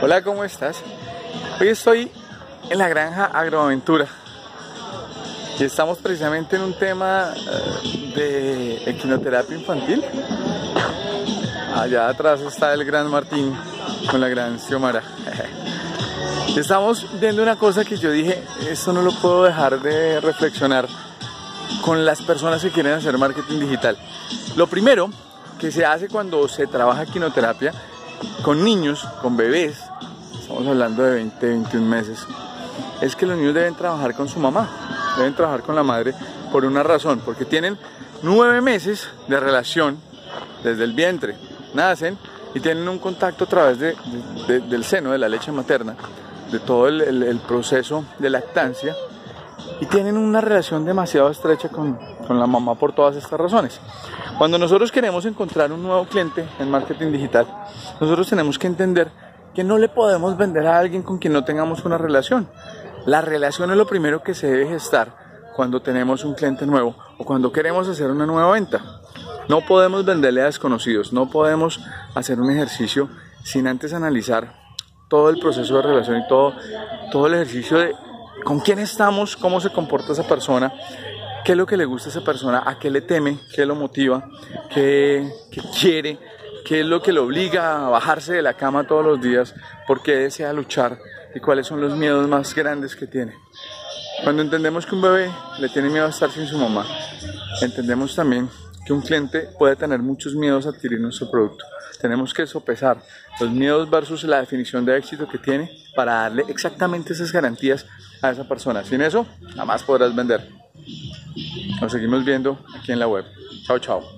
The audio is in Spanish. Hola, ¿cómo estás? Hoy estoy en la granja Agroaventura y estamos precisamente en un tema de equinoterapia infantil. Allá atrás está el gran Martín con la gran Xiomara. Estamos viendo una cosa que yo dije, esto no lo puedo dejar de reflexionar con las personas que quieren hacer marketing digital. Lo primero que se hace cuando se trabaja equinoterapia con niños, con bebés, estamos hablando de 20, 21 meses, es que los niños deben trabajar con su mamá, deben trabajar con la madre por una razón, porque tienen 9 meses de relación desde el vientre, nacen y tienen un contacto a través del seno, de la leche materna, de todo el proceso de lactancia, y tienen una relación demasiado estrecha con la mamá por todas estas razones. Cuando nosotros queremos encontrar un nuevo cliente en marketing digital, nosotros tenemos que entender que no le podemos vender a alguien con quien no tengamos una relación. La relación es lo primero que se debe gestar cuando tenemos un cliente nuevo o cuando queremos hacer una nueva venta. No podemos venderle a desconocidos, no podemos hacer un ejercicio sin antes analizar todo el proceso de relación y todo el ejercicio de con quién estamos, cómo se comporta esa persona, qué es lo que le gusta a esa persona, a qué le teme, qué lo motiva, qué quiere, qué es lo que lo obliga a bajarse de la cama todos los días, por qué desea luchar y cuáles son los miedos más grandes que tiene. Cuando entendemos que un bebé le tiene miedo a estar sin su mamá, entendemos también que un cliente puede tener muchos miedos a adquirir nuestro producto. Tenemos que sopesar los miedos versus la definición de éxito que tiene para darle exactamente esas garantías a esa persona. Sin eso, nada más podrás vender. Nos seguimos viendo aquí en la web. Chao, chao.